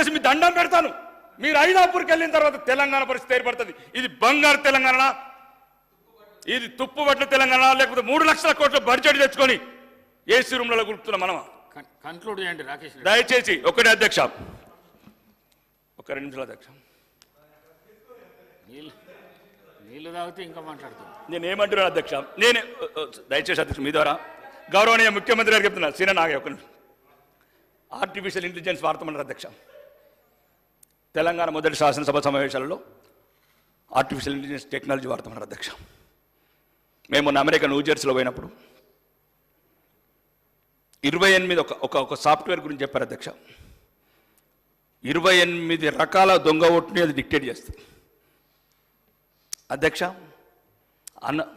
దయచేసి మీ దండం పెడతాను, మీరు ఐదాపూర్కి వెళ్ళిన తర్వాత తెలంగాణ పరిస్థితి ఏర్పడుతుంది. ఇది బంగారు తెలంగాణ, ఇది తుప్పుబట్ల తెలంగాణ, లేకపోతే 3 లక్షల కోట్ల బడ్జెట్ తెచ్చుకొని ఏసీ రూమ్లలో గుర్తున్నాం మనమా? కన్క్లూడ్ చేయండి రాకేష్. దయచేసి ఒకటే అధ్యక్ష, ఒక 2 నిమిషాలు అధ్యక్ష. నీళ్ళు తాగితే ఇంకా మాట్లాడుతున్నాను. నేనేమంటున్నాను అధ్యక్ష, నేనే దయచేసి అధ్యక్ష మీ ద్వారా గౌరవనీయ ముఖ్యమంత్రి గారు చెప్తున్నారు. సీనా నాగే ఒక ఆర్టిఫిషియల్ ఇంటెలిజెన్స్ వార్తమంటారు అధ్యక్ష. తెలంగాణ మొదటి శాసనసభ సమావేశాలలో ఆర్టిఫిషియల్ ఇంటెలిజెన్స్ టెక్నాలజీ వార్తమంటారు అధ్యక్ష. మేము మొన్న అమెరికా న్యూజెర్సీలో పోయినప్పుడు 28 ఒక సాఫ్ట్వేర్ గురించి చెప్పారు అధ్యక్ష. 28 రకాల దొంగ ఓటుని అది డిక్టేట్ చేస్తుంది అధ్యక్ష.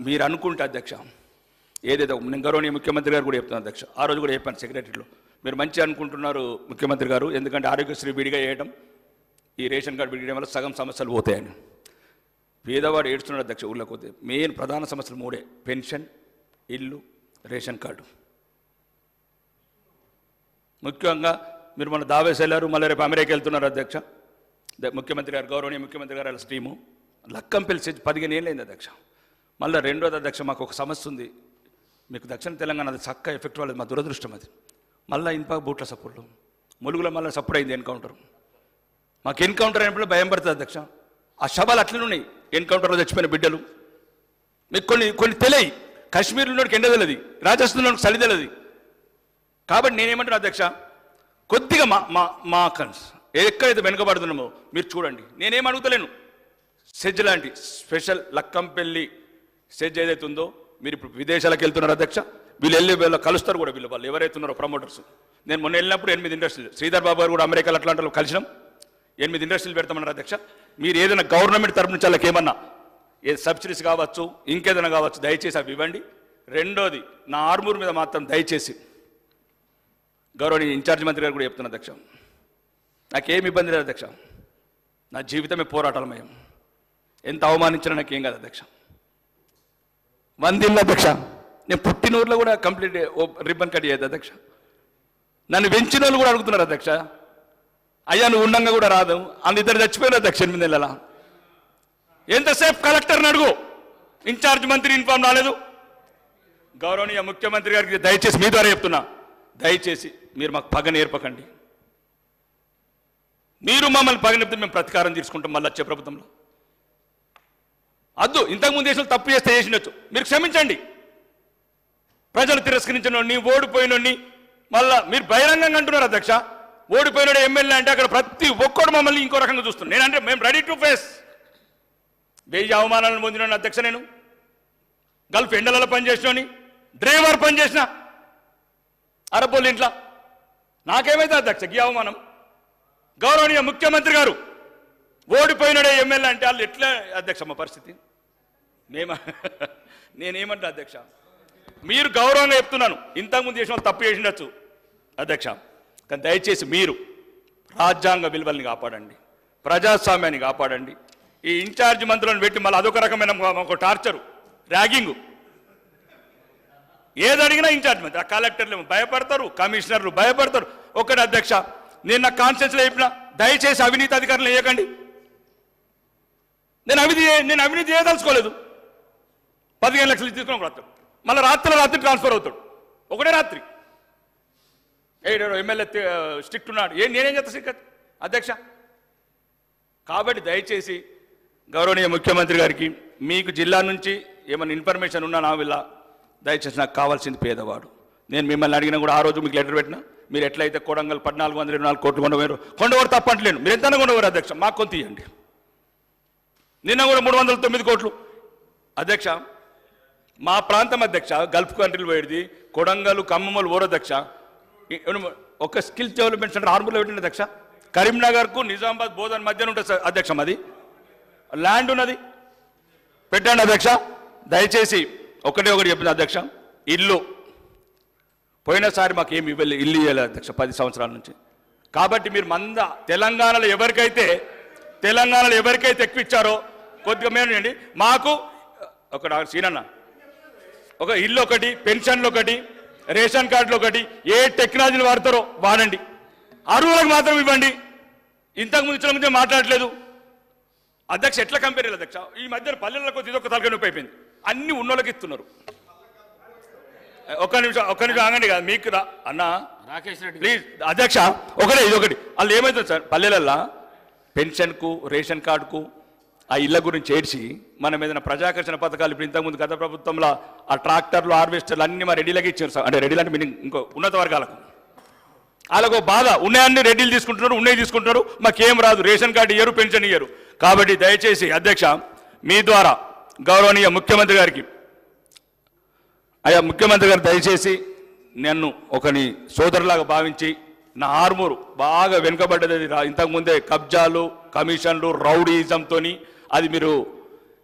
మీరు అనుకుంటే అధ్యక్ష ఏదైతే నేను గౌరవనీయ ముఖ్యమంత్రి గారు కూడా చెప్తున్నాను అధ్యక్ష, ఆ రోజు కూడా చెప్పాను సెక్రటరీలో, మీరు మంచి అనుకుంటున్నారు ముఖ్యమంత్రి గారు, ఎందుకంటే ఆరోగ్యశ్రీ విడిగా వేయడం, ఈ రేషన్ కార్డు విడియడం వల్ల సగం సమస్యలు పోతాయని. పేదవాడు ఏడుస్తున్నాడు అధ్యక్ష. ఊళ్ళకి పోతే మెయిన్ ప్రధాన సమస్యలు 3: పెన్షన్, ఇల్లు, రేషన్ కార్డు. ముఖ్యంగా మీరు మన దావేసి వెళ్ళారు, మళ్ళీ రేపు అమెరికా వెళ్తున్నారు అధ్యక్ష. ముఖ్యమంత్రి గారు, గౌరవనీయ ముఖ్యమంత్రి గారు వాళ్ళ టీము లక్కంపల్లి 15 ఏళ్ళైంది అధ్యక్ష. మళ్ళీ రెండోది అధ్యక్ష, మాకు ఒక సమస్య ఉంది, మీకు దక్షిణ తెలంగాణ అది చక్క ఎఫెక్ట్ వాళ్ళది, మా దురదృష్టం అది. మళ్ళీ ఇంపాక బూట్ల సపోర్ట్లు, ములుగులో మళ్ళీ సపోర్ట్ అయింది ఎన్కౌంటర్. మాకు ఎన్కౌంటర్ అయినప్పుడు భయం పడుతుంది అధ్యక్ష. ఆ శవాలు అట్లనే ఉన్నాయి, ఎన్కౌంటర్లో చచ్చిపోయిన బిడ్డలు. మీకు కొన్ని తెలియ, కాశ్మీర్లోకి ఎండ తెలియదు, రాజస్థాన్లోకి చలి తెలియదు. కాబట్టి నేనేమంటాను అధ్యక్ష, కొద్దిగా మా కన్స్ ఎక్కడైతే వెనుకబడుతున్నామో మీరు చూడండి. నేనేం అడుగుతలేను, సెజ్ లాంటి స్పెషల్ లక్కంపల్లి సెజ్ ఏదైతే ఉందో, మీరు ఇప్పుడు విదేశాలకు వెళ్తున్నారు అధ్యక్ష, వీళ్ళు వెళ్ళి వీళ్ళు కలుస్తారు కూడా, వాళ్ళు ఎవరైతే ఉన్నారో ప్రమోటర్స్. నేను మొన్న వెళ్ళినప్పుడు 8 ఇండస్ట్రీలు, శ్రీధర్ బాబు గారు కూడా అమెరికాలో అట్లాంటిలో కలిసినాం, 8 ఇండస్ట్రీలు పెడతామన్నారు అధ్యక్ష. మీరు ఏదైనా గవర్నమెంట్ తరపు నుంచి వాళ్ళకి ఏమన్నా ఏ సబ్సిడీస్ కావచ్చు, ఇంకేదైనా కావచ్చు, దయచేసి అవి ఇవ్వండి. రెండోది, నా ఆర్మూర్ మీద మాత్రం దయచేసి గౌరవనీయ ఇన్ఛార్జ్ మంత్రి గారు కూడా చెప్తున్నా అధ్యక్ష, నాకేమి ఇబ్బంది లేదు అధ్యక్ష, నా జీవితమే పోరాటాలమయం, ఎంత అవమానించినా నాకేం కాదు అధ్యక్ష. వందిల్లు అధ్యక్ష, నేను పుట్టిన ఊర్లో కూడా కంప్లీట్ రిబ్బన్ కట్ చేయదు అధ్యక్ష. నన్ను పెంచిన వాళ్ళు కూడా అడుగుతున్నారు అధ్యక్ష, అయ్యా నువ్వు ఉండంగా కూడా రాదు అని. ఇద్దరు చచ్చిపోయారు అధ్యక్ష 8 నెలల. ఎంతసేపు కలెక్టర్ని అడుగు, ఇన్ఛార్జ్ మంత్రి ఇన్ఫామ్ రాలేదు. గౌరవనీయ ముఖ్యమంత్రి గారికి దయచేసి మీ ద్వారా చెప్తున్నా, దయచేసి మీరు మాకు పగ నేర్పకండి. మీరు మమ్మల్ని పగ నేర్పితే మేము ప్రతీకారం తీసుకుంటాం మళ్ళీ వచ్చే ప్రభుత్వంలో. అద్దు, ఇంతకుముందు చేసిన తప్పు చేస్తే చేసినచ్చు, మీరు క్షమించండి. ప్రజలు తిరస్కరించినోడిని, ఓడిపోయినోడిని మళ్ళా మీరు బహిరంగంగా అంటున్నారు అధ్యక్ష. ఓడిపోయిన ఎమ్మెల్యే అంటే అక్కడ ప్రతి ఒక్కడు మమ్మల్ని ఇంకో రకంగా చూస్తున్నాను. నేనంటే మేము రెడీ టు ఫేస్. 1000 అవమానాలను పొందిన అధ్యక్ష నేను, గల్ఫ్ ఎండలలో పనిచేసినోని, డ్రైవర్ పనిచేసిన, అరబ్బోళ్ళ ఇంట్లో నాకేమైతే అధ్యక్ష ఈ అవమానం. గౌరవనీయ ముఖ్యమంత్రి గారు, ఓడిపోయినడే ఎమ్మెల్యే అంటే వాళ్ళు ఎట్లా అధ్యక్ష మా పరిస్థితి? నేనేమంటా అధ్యక్ష, మీరు గౌరవంగా చెప్తున్నాను, ఇంతకుముందు చేసిన వాళ్ళు తప్పు చేసినచ్చు అధ్యక్ష, కానీ దయచేసి మీరు రాజ్యాంగ విలువల్ని కాపాడండి, ప్రజాస్వామ్యాన్ని కాపాడండి. ఈ ఇన్ఛార్జ్ మంత్రులను పెట్టి మళ్ళీ అదొక రకమైన టార్చరు, ర్యాగింగు. ఏదడిగినా ఇన్ఛార్జ్ మంత్రి, ఆ కలెక్టర్లు భయపడతారు, కమిషనర్లు భయపడతారు. ఒకటి అధ్యక్ష, నేను నా కాన్స్టిట్యూన్సీలో చెప్పిన, దయచేసి అవినీతి అధికారులు వేయకండి. నేను అవినీతి చేయదలుచుకోలేదు. 15 లక్షలు తీసుకుని వస్తాడు, మళ్ళీ రాత్రి ట్రాన్స్ఫర్ అవుతాడు, ఒకటే రాత్రి. ఎమ్మెల్యే స్ట్రిక్ట్ ఉన్నాడు, నేనేం చేస్తా స్ట్రిక్ట్ అధ్యక్ష. కాబట్టి దయచేసి గౌరవనీయ ముఖ్యమంత్రి గారికి, మీకు జిల్లా నుంచి ఏమైనా ఇన్ఫర్మేషన్ ఉన్నా నా వల్ల, దయచేసి నాకు కావాల్సింది పేదవాడు. నేను మిమ్మల్ని అడిగినా కూడా ఆ రోజు మీకు లెటర్ పెట్టినా, మీరు ఎట్లయితే కొడంగల్ 1424 కోట్లు కొండవారు, కొండవారు తప్పట్లేను, మీరు ఎంత కొండవారు అధ్యక్ష, మాకు కొంత ఇవ్వండి. నిన్న కూడా 309 కోట్లు అధ్యక్ష, మా ప్రాంతం అధ్యక్ష, గల్ఫ్ కంట్రీలు పోయేది, కొడంగల్, ఖమ్మములు ఓరు అధ్యక్ష. ఒక స్కిల్ డెవలప్మెంట్ సెంటర్ ఆర్మూర్లో పెట్టింది అధ్యక్ష. కరీంనగర్కు నిజామాబాద్ బోధన్ మధ్యన ఉంటుంది అధ్యక్ష, అది ల్యాండ్ ఉన్నది, పెట్టండి అధ్యక్ష. దయచేసి ఒకటి చెప్పింది అధ్యక్ష, ఇల్లు పోయినసారి మాకు ఏమి ఇవ్వలేదు, ఇల్లు ఇవ్వలేదు అధ్యక్ష 10 సంవత్సరాల నుంచి. కాబట్టి మీరు మంద తెలంగాణలో ఎవరికైతే ఎక్కువ ఇచ్చారో కొద్దిగా మేమండి. మాకు ఒక సీనన్న, ఒక ఇల్లు ఒకటి, పెన్షన్లు ఒకటి, రేషన్ కార్డులు ఒకటి, ఏ టెక్నాలజీలు వాడతారో వాడండి, అరువులకు మాత్రం ఇవ్వండి. ఇంతకుముందు ఇచ్చిన గురించి మాట్లాడలేదు. అధ్యక్ష ఎట్లా కంపేర్ చేయాలి అధ్యక్ష? ఈ మధ్యన పల్లెలకు ఇదొక తలకాయ నొప్పి అయిపోయింది, అన్ని ఉన్నోళ్ళకి ఇస్తున్నారు. ఒక్క నిమిషం ఆగండి కదా మీకు అన్న రాకేష్ రెడ్డి ప్లీజ్. అధ్యక్ష ఇదొకటి వాళ్ళు ఏమవుతుంది సార్, పల్లెలల్లో పెన్షన్కు రేషన్ కార్డుకు ఆ ఇళ్ళ గురించి ఏడ్చి మనం ఏదైనా ప్రజాకర్షణ పథకాలు ఇప్పుడు ఇంతకుముందు గత ప్రభుత్వంలో ఆ ట్రాక్టర్లు హార్వెస్టర్లు అన్ని మా రెడీలకి ఇచ్చారు సార్. అంటే రెడీలు అంటే మీనింగ్ ఇంకో ఉన్నత వర్గాలకు, వాళ్ళకు బాధ ఉన్నాయన్నీ రెడీలు తీసుకుంటున్నారు, ఉన్నాయి తీసుకుంటున్నారు, మాకేం రాదు, రేషన్ కార్డు ఇయ్యరు, పెన్షన్ ఇయ్యరు. కాబట్టి దయచేసి అధ్యక్ష మీ ద్వారా గౌరవనీయ ముఖ్యమంత్రి గారికి, అయ్యా ముఖ్యమంత్రి గారు దయచేసి నన్ను ఒకని సోదరులాగా భావించి, నా ఆర్మూరు బాగా వెనుకబడ్డది, ఇంతకుముందే కబ్జాలు కమిషన్లు రౌడీయిజంతో, అది మీరు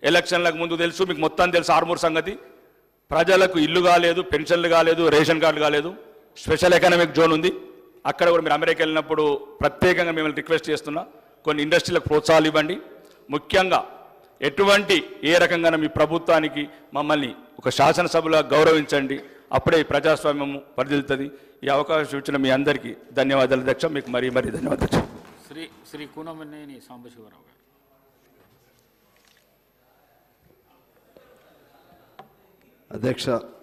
ఎలక్షన్లకు ముందు తెలుసు, మీకు మొత్తం తెలుసు ఆర్మూరు సంగతి. ప్రజలకు ఇల్లు కాలేదు, పెన్షన్లు కాలేదు, రేషన్ కార్డు కాలేదు, స్పెషల్ ఎకనామిక్ జోన్ ఉంది. అక్కడ కూడా మీరు అమెరికా వెళ్ళినప్పుడు ప్రత్యేకంగా మిమ్మల్ని రిక్వెస్ట్ చేస్తున్నా, కొన్ని ఇండస్ట్రీలకు ప్రోత్సాహాలు ఇవ్వండి. ముఖ్యంగా ఎటువంటి ఏ రకంగా మీ ప్రభుత్వానికి మమ్మల్ని ఒక శాసనసభలా గౌరవించండి, అప్పుడే ప్రజాస్వామ్యం పరిదిల్తుంది. ఈ అవకాశం ఇచ్చిన మీ అందరికీ ధన్యవాదాలు అధ్యక్ష, మీకు మరీ మరీ ధన్యవాదాలు. శ్రీ కూనమనేని సాంబశివరావు గారు. అధ్యక్ష